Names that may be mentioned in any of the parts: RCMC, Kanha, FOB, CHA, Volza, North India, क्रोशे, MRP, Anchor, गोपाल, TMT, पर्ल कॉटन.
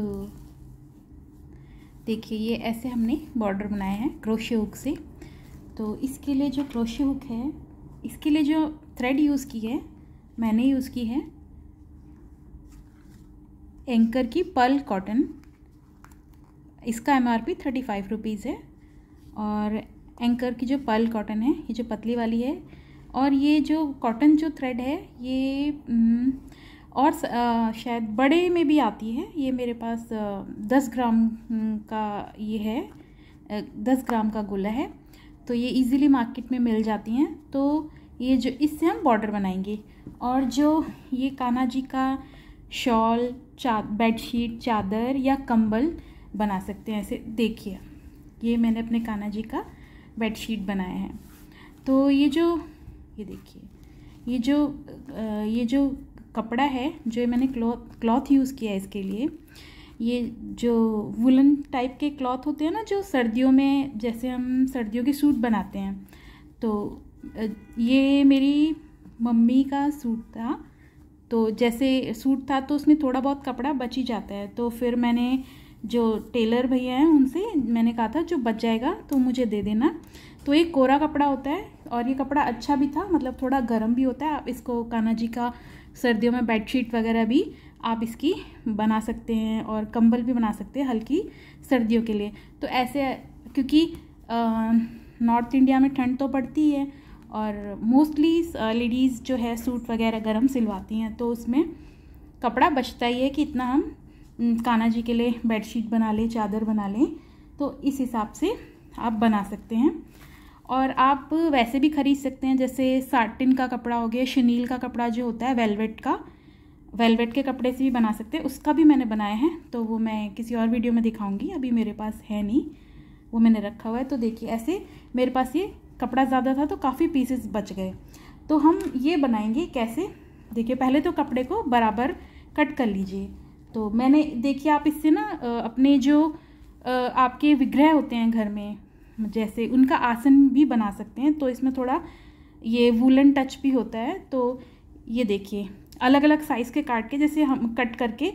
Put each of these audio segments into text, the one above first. तो देखिए ये ऐसे हमने बॉर्डर बनाए हैं क्रोशे हुक से। तो इसके लिए जो क्रोशे हुक है, इसके लिए जो थ्रेड यूज़ की है, मैंने यूज़ की है एंकर की पर्ल कॉटन। इसका MRP 35 रुपीज़ है। और एंकर की जो पर्ल कॉटन है, ये जो पतली वाली है, और ये जो कॉटन जो थ्रेड है ये और शायद बड़े में भी आती है। ये मेरे पास 10 ग्राम का ये है, 10 ग्राम का गोला है, तो ये इजीली मार्केट में मिल जाती हैं। तो ये जो इससे हम बॉर्डर बनाएंगे। और जो ये कान्हा जी का शॉल, बेडशीट, चादर या कंबल बना सकते हैं ऐसे। देखिए ये मैंने अपने कान्हा जी का बेडशीट बनाया है। तो ये जो देखिए ये जो कपड़ा है जो मैंने क्लॉथ यूज़ किया है इसके लिए, ये जो वुलन टाइप के क्लॉथ होते हैं ना, जो सर्दियों में जैसे हम सर्दियों के सूट बनाते हैं, तो ये मेरी मम्मी का सूट था। तो जैसे सूट था तो उसमें थोड़ा बहुत कपड़ा बच ही जाता है, तो फिर मैंने जो टेलर भैया हैं उनसे मैंने कहा था जो बच जाएगा तो मुझे दे देना। तो ये कोरा कपड़ा होता है और ये कपड़ा अच्छा भी था, मतलब थोड़ा गर्म भी होता है। आप इसको कान्हा जी का सर्दियों में बेडशीट वगैरह भी आप इसकी बना सकते हैं और कंबल भी बना सकते हैं हल्की सर्दियों के लिए। तो ऐसे, क्योंकि नॉर्थ इंडिया में ठंड तो पड़ती है और मोस्टली लेडीज़ जो है सूट वगैरह गर्म सिलवाती हैं, तो उसमें कपड़ा बचता ही है कि इतना हम कान्हा जी के लिए बेडशीट बना लें, चादर बना लें। तो इस हिसाब से आप बना सकते हैं। और आप वैसे भी ख़रीद सकते हैं, जैसे साटिन का कपड़ा हो गया, शनील का कपड़ा जो होता है, वेलवेट का, वेलवेट के कपड़े से भी बना सकते हैं। उसका भी मैंने बनाया है, तो वो मैं किसी और वीडियो में दिखाऊंगी, अभी मेरे पास है नहीं, वो मैंने रखा हुआ है। तो देखिए ऐसे मेरे पास ये कपड़ा ज़्यादा था तो काफ़ी पीसेस बच गए। तो हम ये बनाएंगे कैसे, देखिए पहले तो कपड़े को बराबर कट कर लीजिए। तो मैंने देखिए, आप इससे ना अपने जो आपके विग्रह होते हैं घर में जैसे, उनका आसन भी बना सकते हैं। तो इसमें थोड़ा ये वूलन टच भी होता है। तो ये देखिए अलग अलग साइज़ के काट के, जैसे हम कट करके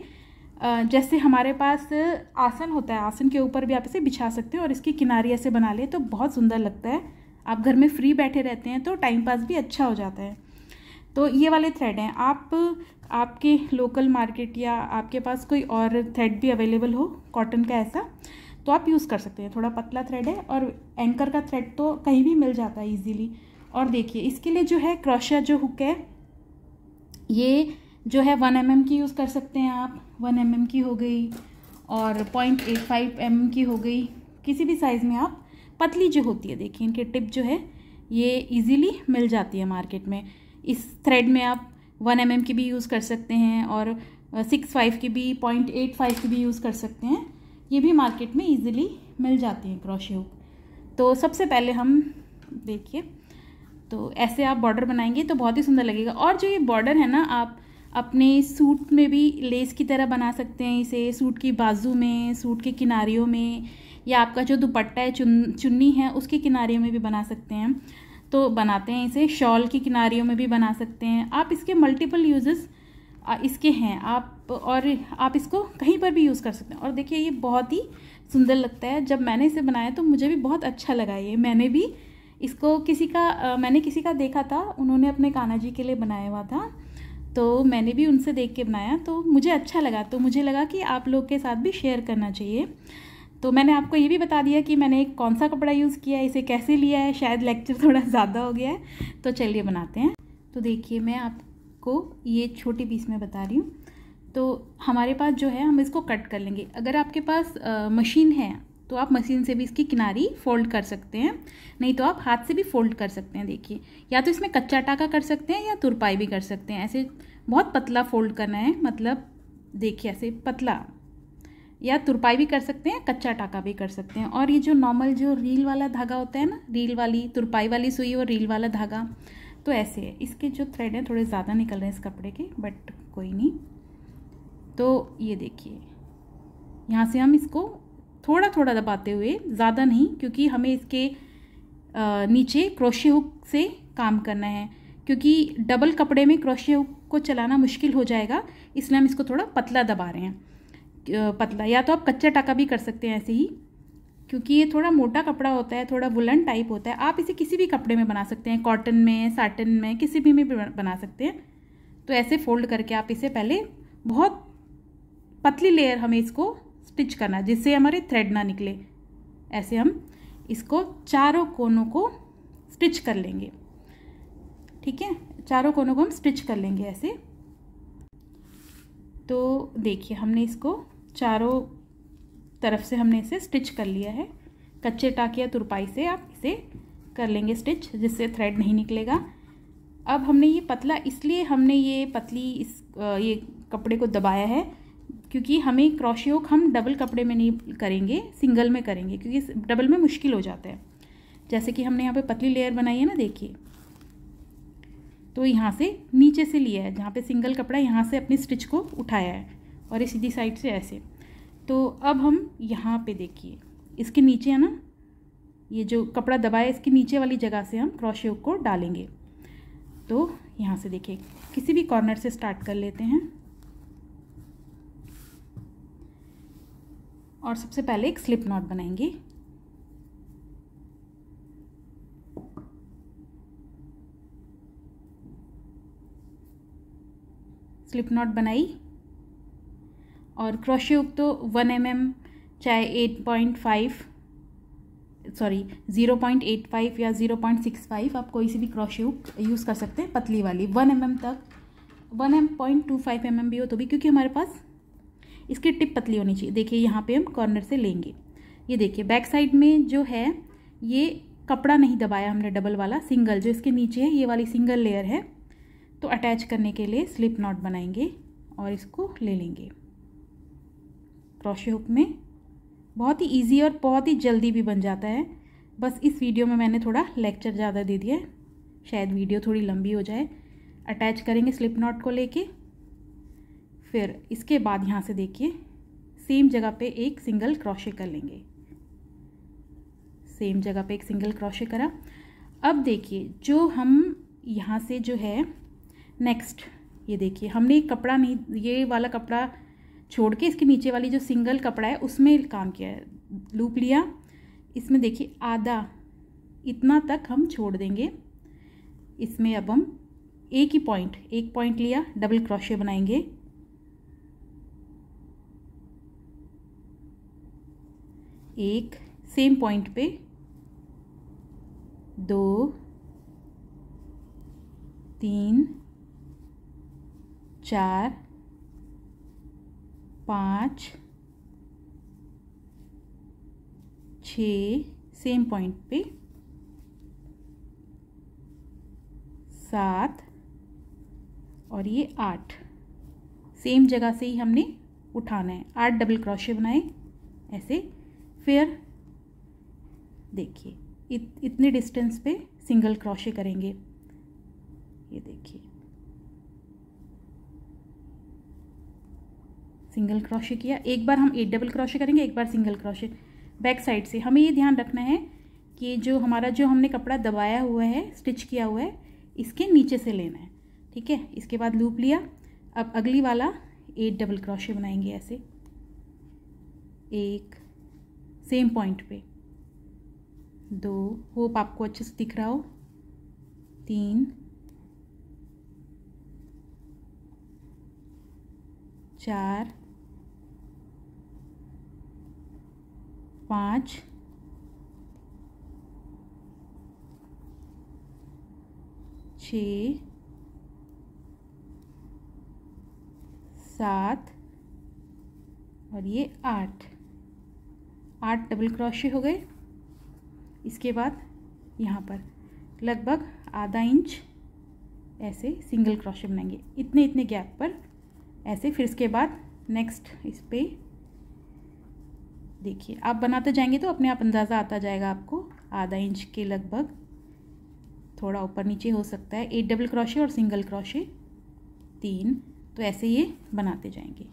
जैसे हमारे पास आसन होता है, आसन के ऊपर भी आप इसे बिछा सकते हैं और इसकी किनारे ऐसे बना लें तो बहुत सुंदर लगता है। आप घर में फ्री बैठे रहते हैं तो टाइम पास भी अच्छा हो जाता है। तो ये वाले थ्रेड हैं, आप आपके लोकल मार्केट या आपके पास कोई और थ्रेड भी अवेलेबल हो कॉटन का ऐसा, तो आप यूज़ कर सकते हैं। थोड़ा पतला थ्रेड है और एंकर का थ्रेड तो कहीं भी मिल जाता है इजीली। और देखिए इसके लिए जो है क्रोशिया जो हुक है, ये जो है 1 mm की यूज़ कर सकते हैं आप, 1 mm की हो गई और 0.85 mm की हो गई, किसी भी साइज़ में आप पतली जो होती है, देखिए इनके टिप जो है ये इजीली मिल जाती है मार्केट में। इस थ्रेड में आप 1 mm की भी यूज़ कर सकते हैं और 6.5 की भी, 0.85 की भी यूज़ कर सकते हैं। ये भी मार्केट में इजीली मिल जाती हैं क्रोशे हुक। तो सबसे पहले हम देखिए, तो ऐसे आप बॉर्डर बनाएंगे तो बहुत ही सुंदर लगेगा। और जो ये बॉर्डर है ना, आप अपने सूट में भी लेस की तरह बना सकते हैं इसे, सूट की बाजू में, सूट के किनारियों में, या आपका जो दुपट्टा है, चुन्नी है, उसके किनारियों में भी बना सकते हैं। तो बनाते हैं इसे, शॉल की किनारियों में भी बना सकते हैं आप। इसके मल्टीपल यूजेस इसके हैं आप, और आप इसको कहीं पर भी यूज़ कर सकते हैं। और देखिए ये बहुत ही सुंदर लगता है। जब मैंने इसे बनाया तो मुझे भी बहुत अच्छा लगा। ये मैंने भी इसको मैंने किसी का देखा था, उन्होंने अपने कान्हा जी के लिए बनाया हुआ था, तो मैंने भी उनसे देख के बनाया तो मुझे अच्छा लगा। तो मुझे लगा कि आप लोग के साथ भी शेयर करना चाहिए। तो मैंने आपको ये भी बता दिया कि मैंने कौन सा कपड़ा यूज़ किया है, इसे कैसे लिया है। शायद लेक्चर थोड़ा ज़्यादा हो गया है, तो चलिए बनाते हैं। तो देखिए मैं आपको ये छोटी पीस में बता रही हूँ। तो हमारे पास जो है, हम इसको कट कर लेंगे। अगर आपके पास मशीन है तो आप मशीन से भी इसकी किनारी फोल्ड कर सकते हैं, नहीं तो आप हाथ से भी फोल्ड कर सकते हैं। देखिए या तो इसमें कच्चा टाका कर सकते हैं या तुरपाई भी कर सकते हैं। ऐसे बहुत पतला फोल्ड करना है, मतलब देखिए ऐसे पतला, या तुरपाई भी कर सकते हैं, कच्चा टाका भी कर सकते हैं। और ये जो नॉर्मल जो रील वाला धागा होता है ना, रील वाली, तुरपाई वाली सुई और रील वाला धागा, तो ऐसे है। इसके जो थ्रेड हैं थोड़े ज़्यादा निकल रहे हैं इस कपड़े के, बट कोई नहीं। तो ये देखिए यहाँ से हम इसको थोड़ा थोड़ा दबाते हुए, ज़्यादा नहीं, क्योंकि हमें इसके नीचे क्रोशे हुक से काम करना है, क्योंकि डबल कपड़े में क्रोशे हुक को चलाना मुश्किल हो जाएगा, इसलिए हम इसको थोड़ा पतला दबा रहे हैं। पतला, या तो आप कच्चा टाका भी कर सकते हैं ऐसे ही, क्योंकि ये थोड़ा मोटा कपड़ा होता है, थोड़ा वुलन टाइप होता है। आप इसे किसी भी कपड़े में बना सकते हैं, कॉटन में, साटन में, किसी भी में बना सकते हैं। तो ऐसे फोल्ड करके आप इसे पहले बहुत पतली लेयर हमें इसको स्टिच करना, जिससे हमारे थ्रेड ना निकले। ऐसे हम इसको चारों कोनों को स्टिच कर लेंगे, ठीक है, चारों कोनों को हम स्टिच कर लेंगे ऐसे। तो देखिए हमने इसको चारों तरफ से हमने इसे स्टिच कर लिया है। कच्चे टाक या तुरपाई से आप इसे कर लेंगे स्टिच, जिससे थ्रेड नहीं निकलेगा। अब हमने ये पतला, इसलिए हमने ये पतली ये कपड़े को दबाया है क्योंकि हमें क्रोशिया हुक हम डबल कपड़े में नहीं करेंगे, सिंगल में करेंगे, क्योंकि डबल में मुश्किल हो जाता है। जैसे कि हमने यहाँ पे पतली लेयर बनाई है ना, देखिए, तो यहाँ से नीचे से लिया है जहाँ पे सिंगल कपड़ा, यहाँ से अपनी स्टिच को उठाया है और इस सीधी साइड से ऐसे। तो अब हम यहाँ पे देखिए इसके नीचे है ना, ये जो कपड़ा दबाया इसके नीचे वाली जगह से हम क्रोशिया हुक को डालेंगे। तो यहाँ से देखिए किसी भी कॉर्नर से स्टार्ट कर लेते हैं और सबसे पहले एक स्लिप नॉट बनाएंगे। स्लिप नॉट बनाई और क्रोशिया हुक तो 1 mm चाहे 0.85 या 0.65, आप कोई सी भी क्रोशिया हुक यूज़ कर सकते हैं, पतली वाली 1 mm तक, 1.25 mm भी हो तो भी, क्योंकि हमारे पास इसकी टिप पतली होनी चाहिए। देखिए यहाँ पे हम कॉर्नर से लेंगे, ये देखिए बैक साइड में जो है ये कपड़ा नहीं दबाया हमने डबल वाला, सिंगल जो इसके नीचे है ये वाली सिंगल लेयर है। तो अटैच करने के लिए स्लिप नॉट बनाएंगे और इसको ले लेंगे क्रोशिया हुक में। बहुत ही इजी और बहुत ही जल्दी भी बन जाता है। बस इस वीडियो में मैंने थोड़ा लेक्चर ज़्यादा दे दिया है, शायद वीडियो थोड़ी लंबी हो जाए। अटैच करेंगे स्लिप नॉट को लेके, फिर इसके बाद यहाँ से देखिए सेम जगह पे एक सिंगल क्रोशिया कर लेंगे। सेम जगह पे एक सिंगल क्रोशिया करा। अब देखिए जो हम यहाँ से जो है नेक्स्ट, ये देखिए हमने कपड़ा नहीं, ये वाला कपड़ा छोड़ के इसके नीचे वाली जो सिंगल कपड़ा है उसमें काम किया है, लूप लिया। इसमें देखिए आधा इतना तक हम छोड़ देंगे इसमें। अब हम एक ही पॉइंट, एक पॉइंट लिया, डबल क्रोशिया बनाएंगे। एक सेम पॉइंट पे 2, 3, 4, 5, 6, सेम पॉइंट पे 7 और ये 8। सेम जगह से ही हमने उठाना है। 8 डबल क्रोशिया बनाए ऐसे। फिर देखिए इतने डिस्टेंस पे सिंगल क्रोशिया करेंगे, ये देखिए सिंगल क्रोशिया किया। एक बार हम 8 डबल क्रोशिया करेंगे, एक बार सिंगल क्रोशिया। बैक साइड से हमें ये ध्यान रखना है कि जो हमारा जो हमने कपड़ा दबाया हुआ है, स्टिच किया हुआ है, इसके नीचे से लेना है, ठीक है। इसके बाद लूप लिया। अब अगली वाला 8 डबल क्रोशिया बनाएंगे ऐसे। एक सेम पॉइंट पे 2, होप आपको अच्छे से दिख रहा हो, 4, 5, 6, 7 और ये 8। 8 डबल क्रोशिया हो गए। इसके बाद यहाँ पर लगभग आधा इंच ऐसे सिंगल क्रोशिया बनाएंगे, इतने इतने गैप पर ऐसे। फिर इसके बाद नेक्स्ट इस पे देखिए, आप बनाते जाएंगे तो अपने आप अंदाज़ा आता जाएगा आपको। आधा इंच के लगभग, थोड़ा ऊपर नीचे हो सकता है। 8 डबल क्रोशिया और सिंगल क्रोशिया 3। तो ऐसे ये बनाते जाएंगे।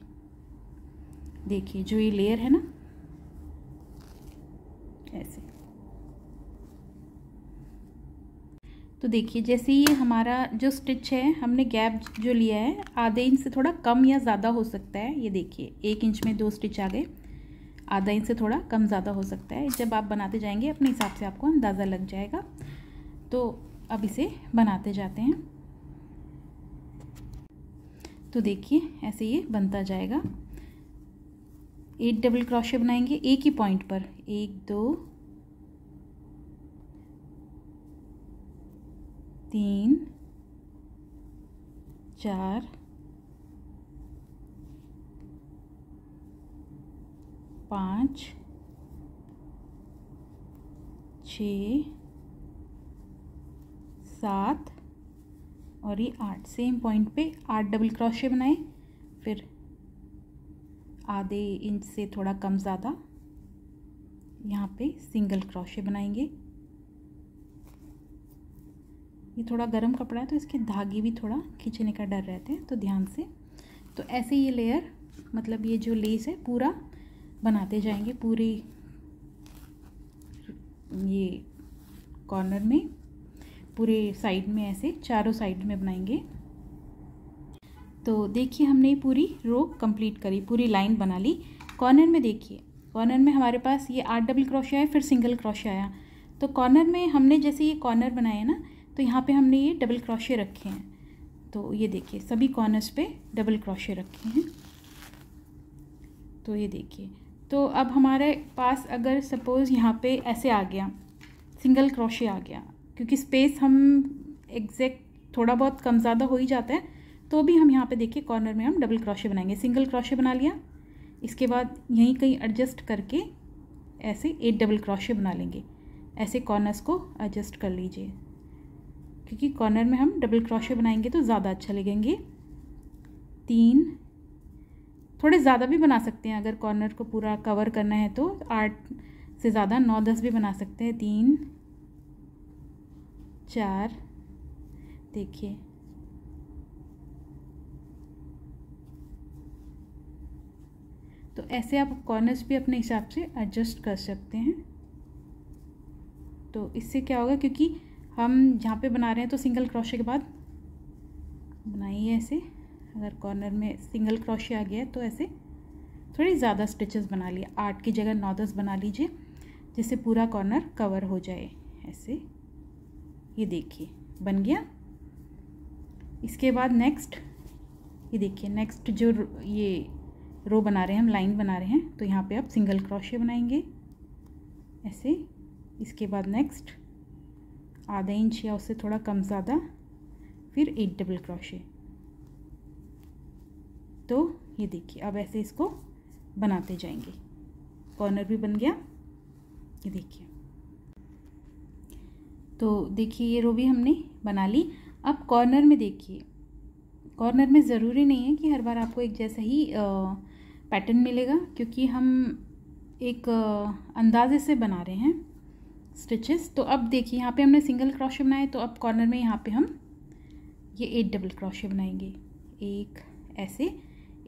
देखिए जो ये लेयर है ना ऐसे। तो देखिए जैसे ये हमारा जो स्टिच है, हमने गैप जो लिया है आधे इंच से थोड़ा कम या ज़्यादा हो सकता है। ये देखिए 1 इंच में 2 स्टिच आ गए, आधा इंच से थोड़ा कम ज़्यादा हो सकता है। जब आप बनाते जाएंगे अपने हिसाब से आपको अंदाज़ा लग जाएगा। तो अब इसे बनाते जाते हैं। तो देखिए ऐसे ये बनता जाएगा। 8 डबल क्रोशे बनाएंगे एक ही पॉइंट पर, 1 2 3 4 5 6 7 और ये 8। सेम पॉइंट पे 8 डबल क्रोशे बनाए, फिर आधे इंच से थोड़ा कम ज़्यादा यहाँ पे सिंगल क्रोशे बनाएंगे। ये थोड़ा गर्म कपड़ा है तो इसके धागे भी थोड़ा खींचने का डर रहता है, तो ध्यान से। तो ऐसे ये लेयर मतलब ये जो लेस है पूरा बनाते जाएंगे पूरी ये कॉर्नर में, पूरे साइड में, ऐसे चारों साइड में बनाएंगे। तो देखिए हमने पूरी रो कंप्लीट करी, पूरी लाइन बना ली। कॉर्नर में देखिए, कॉर्नर में हमारे पास ये 8 डबल क्रोशे आए, फिर सिंगल क्रोशे आया। तो कॉर्नर में हमने जैसे ये कॉर्नर बनाए हैं ना, तो यहाँ पे हमने ये डबल क्रोशे रखे हैं। तो ये देखिए सभी कॉर्नर्स पे डबल क्रोशे रखे हैं। तो ये देखिए, तो अब हमारे पास अगर सपोज़ यहाँ पे ऐसे आ गया सिंगल क्रोशे आ गया, क्योंकि स्पेस हम एग्जैक्ट थोड़ा बहुत कम ज़्यादा हो ही जाता है, तो भी हम यहाँ पे देखिए कॉर्नर में हम डबल क्रोशे बनाएंगे। सिंगल क्रोशे बना लिया, इसके बाद यहीं कहीं एडजस्ट करके ऐसे 8 डबल क्रोशे बना लेंगे। ऐसे कॉर्नर्स को एडजस्ट कर लीजिए, क्योंकि कॉर्नर में हम डबल क्रोशे बनाएंगे तो ज़्यादा अच्छा लगेंगे। 3 थोड़े ज़्यादा भी बना सकते हैं, अगर कॉर्नर को पूरा कवर करना है तो 8 से ज़्यादा 9 10 भी बना सकते हैं। 3 4 देखिए, तो ऐसे आप कॉर्नर्स भी अपने हिसाब से एडजस्ट कर सकते हैं। तो इससे क्या होगा, क्योंकि हम जहाँ पे बना रहे हैं तो सिंगल क्रोशे के बाद बनाइए ऐसे, अगर कॉर्नर में सिंगल क्रोशे आ गया है तो ऐसे थोड़ी ज़्यादा स्टिचेस बना लिए, 8 की जगह 9 10 बना लीजिए, जिससे पूरा कॉर्नर कवर हो जाए। ऐसे ये देखिए बन गया। इसके बाद नेक्स्ट, ये देखिए नेक्स्ट जो ये रो बना रहे हैं हम, लाइन बना रहे हैं, तो यहाँ पे आप सिंगल क्रोशे बनाएंगे ऐसे। इसके बाद नेक्स्ट आधा इंच या उससे थोड़ा कम ज़्यादा, फिर 8 डबल क्रोशे। तो ये देखिए अब ऐसे इसको बनाते जाएंगे। कॉर्नर भी बन गया, ये देखिए। तो देखिए ये रो भी हमने बना ली। अब कॉर्नर में देखिए, कॉर्नर में ज़रूरी नहीं है कि हर बार आपको एक जैसा ही पैटर्न मिलेगा, क्योंकि हम एक अंदाजे से बना रहे हैं स्टिचेस। तो अब देखिए यहाँ पे हमने सिंगल क्रोशे बनाए, तो अब कॉर्नर में यहाँ पे हम ये 8 डबल क्रोशे बनाएंगे। एक ऐसे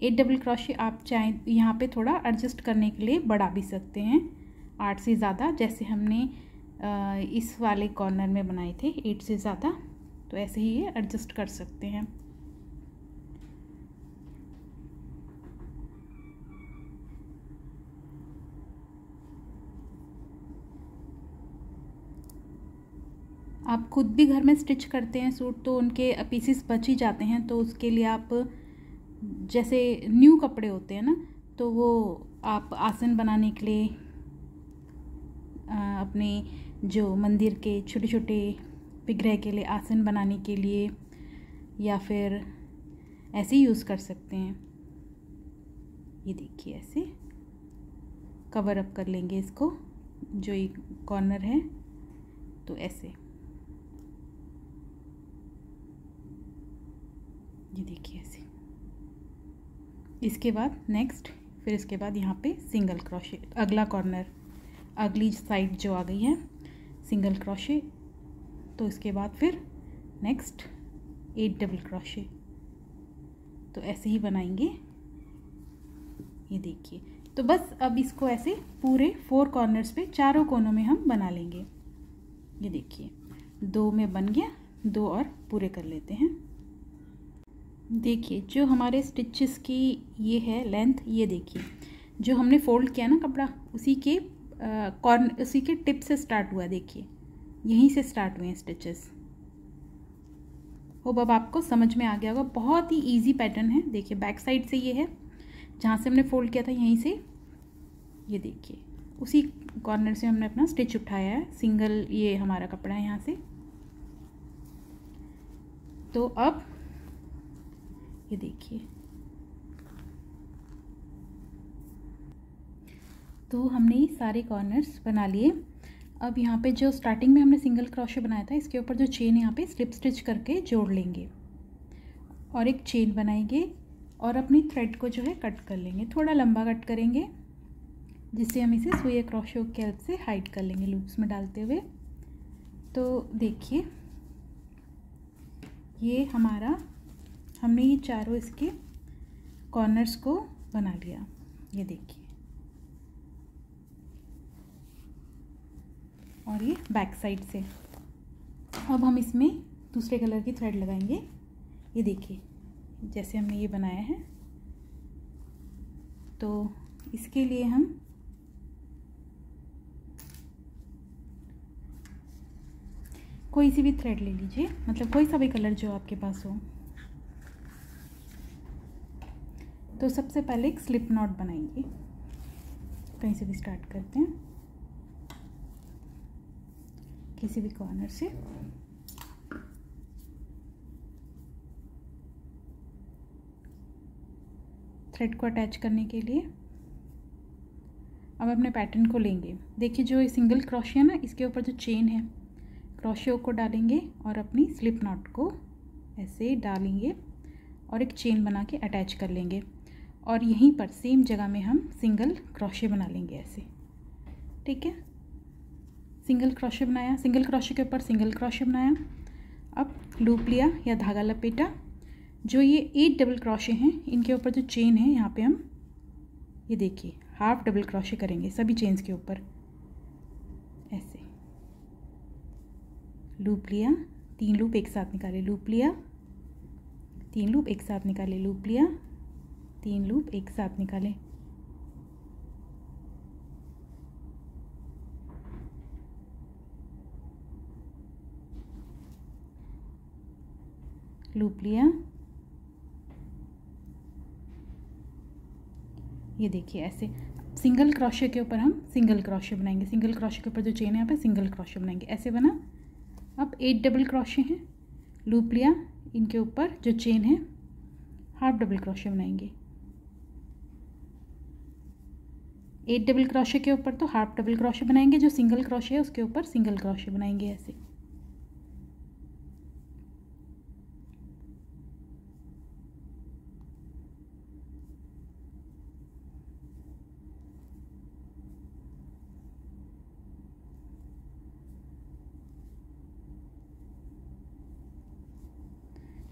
8 डबल क्रोशे आप चाहें यहाँ पे थोड़ा एडजस्ट करने के लिए बढ़ा भी सकते हैं, 8 से ज़्यादा, जैसे हमने इस वाले कॉर्नर में बनाए थे 8 से ज़्यादा। तो ऐसे ही ये एडजस्ट कर सकते हैं। आप खुद भी घर में स्टिच करते हैं सूट, तो उनके पीसेस बच ही जाते हैं, तो उसके लिए आप जैसे न्यू कपड़े होते हैं ना, तो वो आप आसन बनाने के लिए अपने जो मंदिर के छोटे छोटे विग्रह के लिए आसन बनाने के लिए या फिर ऐसे यूज़ कर सकते हैं। ये देखिए ऐसे कवर अप कर लेंगे इसको, जो एक कॉर्नर है। तो ऐसे ये देखिए ऐसे। इसके बाद नेक्स्ट, फिर इसके बाद यहाँ पे सिंगल क्रोशे, अगला कॉर्नर, अगली साइड जो आ गई है सिंगल क्रोशे। तो इसके बाद फिर नेक्स्ट 8 डबल क्रोशे। तो ऐसे ही बनाएंगे, ये देखिए। तो बस अब इसको ऐसे पूरे 4 कॉर्नर्स पे, चारों कोनों में हम बना लेंगे। ये देखिए 2 में बन गया, दो और पूरे कर लेते हैं। देखिए जो हमारे स्टिचेस की ये है लेंथ, ये देखिए जो हमने फोल्ड किया ना कपड़ा, उसी के कॉर्नर, उसी के टिप से स्टार्ट हुआ। देखिए यहीं से स्टार्ट हुए हैं स्टिचेस। होप अब आपको समझ में आ गया होगा। बहुत ही इजी पैटर्न है। देखिए बैक साइड से ये है, जहाँ से हमने फोल्ड किया था यहीं से, ये देखिए उसी कॉर्नर से हमने अपना स्टिच उठाया है। सिंगल ये हमारा कपड़ा है यहाँ से। तो अब ये देखिए, तो हमने सारे कॉर्नर्स बना लिए। अब यहाँ पे जो स्टार्टिंग में हमने सिंगल क्रोशे बनाया था, इसके ऊपर जो चेन यहाँ पे स्लिप स्टिच करके जोड़ लेंगे और एक चेन बनाएंगे और अपनी थ्रेड को जो है कट कर लेंगे। थोड़ा लंबा कट करेंगे जिससे हम इसे सुई क्रोशे की हेल्प से हाइड कर लेंगे लूप्स में डालते हुए। तो देखिए ये हमारा, हमने ये चारों इसके कॉर्नर्स को बना लिया। ये देखिए और ये बैक साइड से। अब हम इसमें दूसरे कलर की थ्रेड लगाएंगे। ये देखिए जैसे हमने ये बनाया है, तो इसके लिए हम कोई सी भी थ्रेड ले लीजिए, मतलब कोई सा भी कलर जो आपके पास हो। तो सबसे पहले एक स्लिप नॉट बनाएंगे, कहीं से भी स्टार्ट करते हैं, किसी भी कॉर्नर से। थ्रेड को अटैच करने के लिए अब अपने पैटर्न को लेंगे। देखिए जो ये सिंगल क्रोशिया ना, इसके ऊपर जो चेन है, क्रोशिया को डालेंगे और अपनी स्लिप नॉट को ऐसे डालेंगे और एक चेन बना के अटैच कर लेंगे। और यहीं पर सेम जगह में हम सिंगल क्रोशिया बना लेंगे ऐसे। ठीक है, सिंगल क्रोशिया बनाया, सिंगल क्रोशिया के ऊपर सिंगल क्रोशिया बनाया। अब लूप लिया या धागा लपेटा। जो ये 8 डबल क्रोशिया हैं, इनके ऊपर जो चेन है यहाँ पे हम, ये देखिए हाफ डबल क्रोशिया करेंगे सभी चेन्स के ऊपर। ऐसे लूप लिया, 3 लूप एक साथ निकाले, लूप लिया, 3 लूप एक साथ निकाले, लूप लिया, 3 लूप एक साथ निकाले। लूप लिया, ये देखिए ऐसे। सिंगल क्रोशिया के ऊपर हम सिंगल क्रोशिया बनाएंगे, सिंगल क्रोशिया के ऊपर जो चेन है यहाँ पे सिंगल क्रोशिया बनाएंगे। ऐसे बना। अब 8 डबल क्रोशिया हैं, लूप लिया, इनके ऊपर जो चेन है हाफ डबल क्रोशिया बनाएंगे। 8 डबल क्रोशिया के ऊपर तो हाफ डबल क्रोशिया बनाएंगे, जो सिंगल क्रोशिया है उसके ऊपर सिंगल क्रोशिया बनाएंगे ऐसे।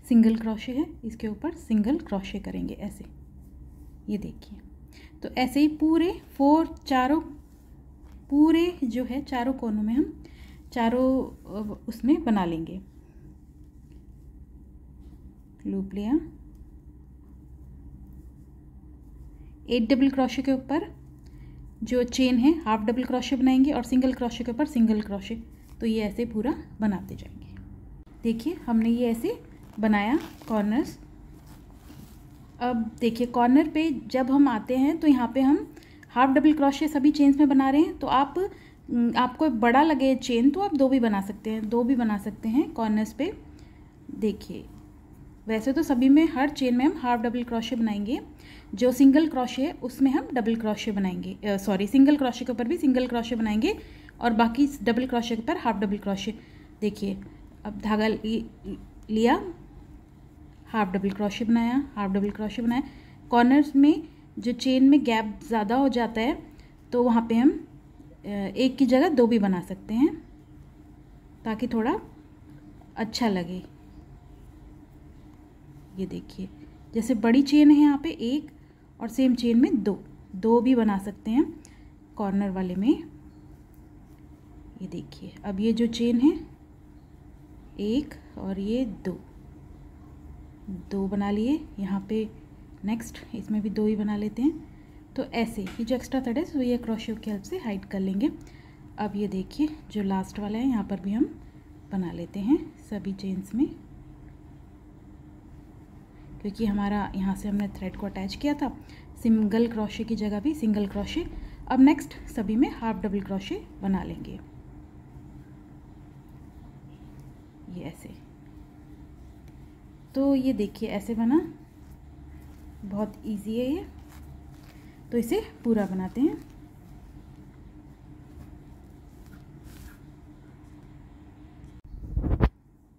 सिंगल क्रोशे है, इसके ऊपर सिंगल क्रोशे करेंगे ऐसे। ये देखिए, तो ऐसे ही पूरे पूरे जो है चारों कोनों में हम चारों उसमें बना लेंगे। लूप लिया, 8 डबल क्रोशे के ऊपर जो चेन है हाफ डबल क्रोशे बनाएंगे और सिंगल क्रोशे के ऊपर सिंगल क्रोशे। तो ये ऐसे पूरा बनाते जाएंगे। देखिए हमने ये ऐसे बनाया कॉर्नर्स। अब देखिए कॉर्नर पे जब हम आते हैं तो यहाँ पे हम हाफ डबल क्रोशे सभी चेन्स में बना रहे हैं। तो आप, आपको बड़ा लगे चेन तो आप 2 भी बना सकते हैं, 2 भी बना सकते हैं कॉर्नर्स पे। देखिए वैसे तो सभी में, हर चेन में हम हाफ डबल क्रोशे बनाएंगे। जो सिंगल क्रोशे है उसमें हम डबल क्रोशे बनाएंगे, सॉरी सिंगल क्रोशे के ऊपर भी सिंगल क्रोशे बनाएंगे और बाकी डबल क्रोशे के ऊपर हाफ डबल क्रोशे। देखिए अब धागा लिया, हाफ डबल क्रोशे बनाया, हाफ डबल क्रोशे बनाया। कॉर्नर्स में जो चेन में गैप ज़्यादा हो जाता है तो वहाँ पे हम एक की जगह 2 भी बना सकते हैं ताकि थोड़ा अच्छा लगे। ये देखिए जैसे बड़ी चेन है यहाँ पे 1 और सेम चेन में 2 भी बना सकते हैं कॉर्नर वाले में। ये देखिए अब ये जो चेन है 1 और ये दो बना लिए यहाँ पे। नेक्स्ट इसमें भी दो ही बना लेते हैं। तो ऐसे ये जो एक्स्ट्रा थ्रेड है वो ये क्रोशियो की हेल्प से हाइड कर लेंगे। अब ये देखिए जो लास्ट वाला है यहाँ पर भी हम बना लेते हैं सभी चेन्स में, क्योंकि हमारा यहाँ से हमने थ्रेड को अटैच किया था। सिंगल क्रोशे की जगह भी सिंगल क्रोशे। अब नेक्स्ट सभी में हाफ डबल क्रोशे बना लेंगे ये ऐसे। तो ये देखिए ऐसे बना, बहुत इजी है ये। तो इसे पूरा बनाते हैं।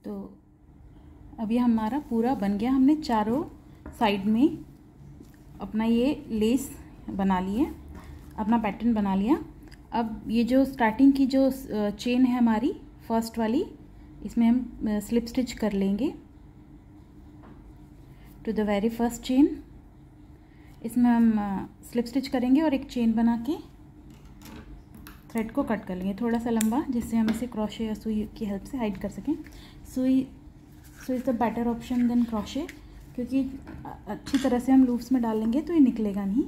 तो अब ये हमारा पूरा बन गया। हमने चारों साइड में अपना ये लेस बना लिए, अपना पैटर्न बना लिया। अब ये जो स्टार्टिंग की जो चेन है हमारी फर्स्ट वाली, इसमें हम स्लिप स्टिच कर लेंगे to the very first chain. इसमें हम स्लिप स्टिच करेंगे और एक चेन बना के थ्रेड को कट कर लेंगे थोड़ा सा लंबा, जिससे हम इसे क्रोशे या सुई की हेल्प से हाइड कर सकें। सुई is the better option than क्रोशे, क्योंकि अच्छी तरह से हम लूप्स में डाल लेंगे तो ये निकलेगा नहीं।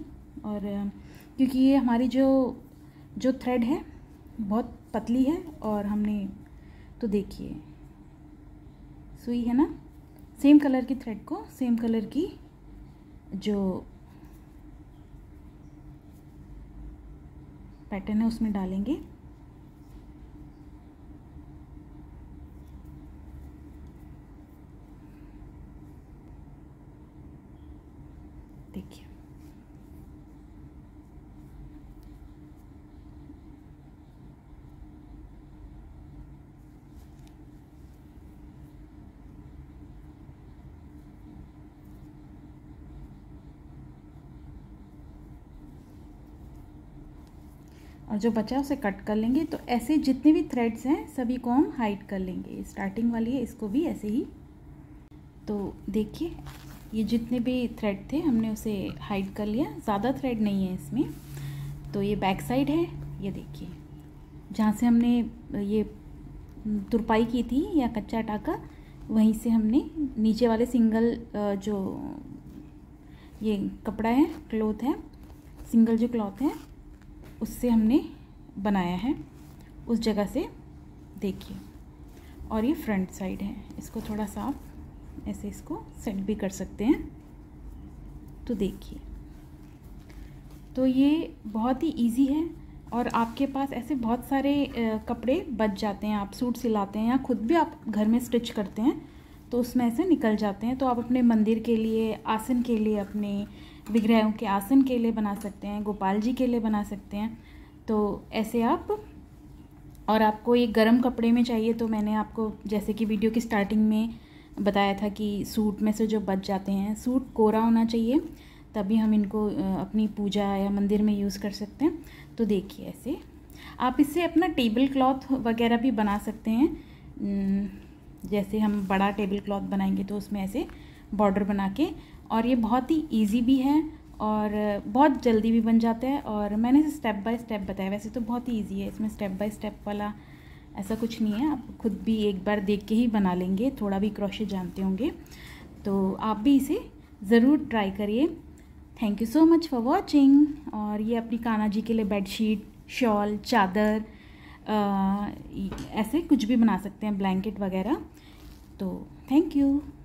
और क्योंकि ये हमारी जो थ्रेड है बहुत पतली है, और हमने तो देखिए सुई है ना, सेम कलर की थ्रेड को सेम कलर की जो पैटर्न है उसमें डालेंगे। देखिए और जो बचा उसे कट कर लेंगे। तो ऐसे जितने भी थ्रेड्स हैं सभी को हम हाइड कर लेंगे। स्टार्टिंग वाली है इसको भी ऐसे ही। तो देखिए ये जितने भी थ्रेड थे हमने उसे हाइड कर लिया, ज़्यादा थ्रेड नहीं है इसमें। तो ये बैक साइड है, ये देखिए जहाँ से हमने ये तुरपाई की थी या कच्चा टाका, वहीं से हमने नीचे वाले सिंगल जो ये कपड़ा है, क्लॉथ है, सिंगल जो क्लॉथ है उससे हमने बनाया है उस जगह से। देखिए और ये फ्रंट साइड है, इसको थोड़ा सा आप ऐसे इसको सेट भी कर सकते हैं। तो देखिए तो ये बहुत ही इजी है। और आपके पास ऐसे बहुत सारे कपड़े बच जाते हैं, आप सूट सिलाते हैं या ख़ुद भी आप घर में स्टिच करते हैं तो उसमें ऐसे निकल जाते हैं। तो आप अपने मंदिर के लिए, आसन के लिए, अपने विग्रहों के आसन के लिए बना सकते हैं, गोपाल जी के लिए बना सकते हैं। तो ऐसे आप, और आपको ये गर्म कपड़े में चाहिए तो मैंने आपको जैसे कि वीडियो की स्टार्टिंग में बताया था कि सूट में से जो बच जाते हैं, सूट कोरा होना चाहिए तभी हम इनको अपनी पूजा या मंदिर में यूज़ कर सकते हैं। तो देखिए ऐसे आप इससे अपना टेबल क्लॉथ वगैरह भी बना सकते हैं। जैसे हम बड़ा टेबल क्लॉथ बनाएंगे तो उसमें ऐसे बॉर्डर बना के, और ये बहुत ही इजी भी है और बहुत जल्दी भी बन जाता है। और मैंने इसे स्टेप बाय स्टेप बताया, वैसे तो बहुत ही इजी है, इसमें स्टेप बाय स्टेप वाला ऐसा कुछ नहीं है। आप खुद भी एक बार देख के ही बना लेंगे, थोड़ा भी क्रोशे जानते होंगे तो आप भी इसे ज़रूर ट्राई करिए। Thank you so much for watching. और ये अपनी कान्हा जी के लिए बेडशीट, शॉल, चादर ऐसे कुछ भी बना सकते हैं, ब्लैंकेट वगैरह। तो थैंक यू।